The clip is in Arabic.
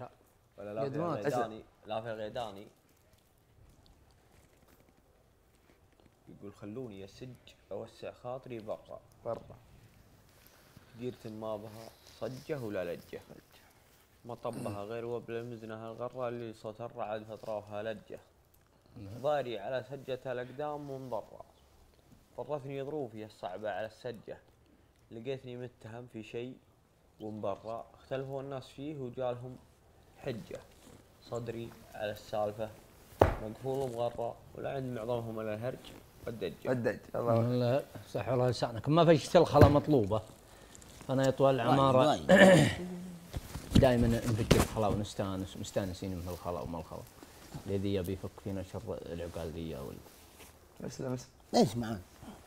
شاء ولا لافي الغيداني. لافي الغيداني يقول خلوني اسج اوسع خاطري برا برا ديرة ما بها صجه ولا لجه مطبها غير وبلا مزنها الغره اللي صوت الرعد فطراوها لجه ضاري على سجة الاقدام ومضره طرتني ظروفي الصعبه على السجه لقيتني متهم في شيء ومبرا اختلفوا الناس فيه وجالهم حجه صدري على السالفه مقفول ومغرى ولا عند معظمهم الا الهرج والدجه. الله يصح الله لسانك ما فيش تلخله مطلوبه. انا يا طوال العماره دائما نفكر الخلا ونستانس مستانسين من الخلا وما الخلا الذي يبي يفك فينا شر العقال ذي. اسلم اسلم ليش معاك؟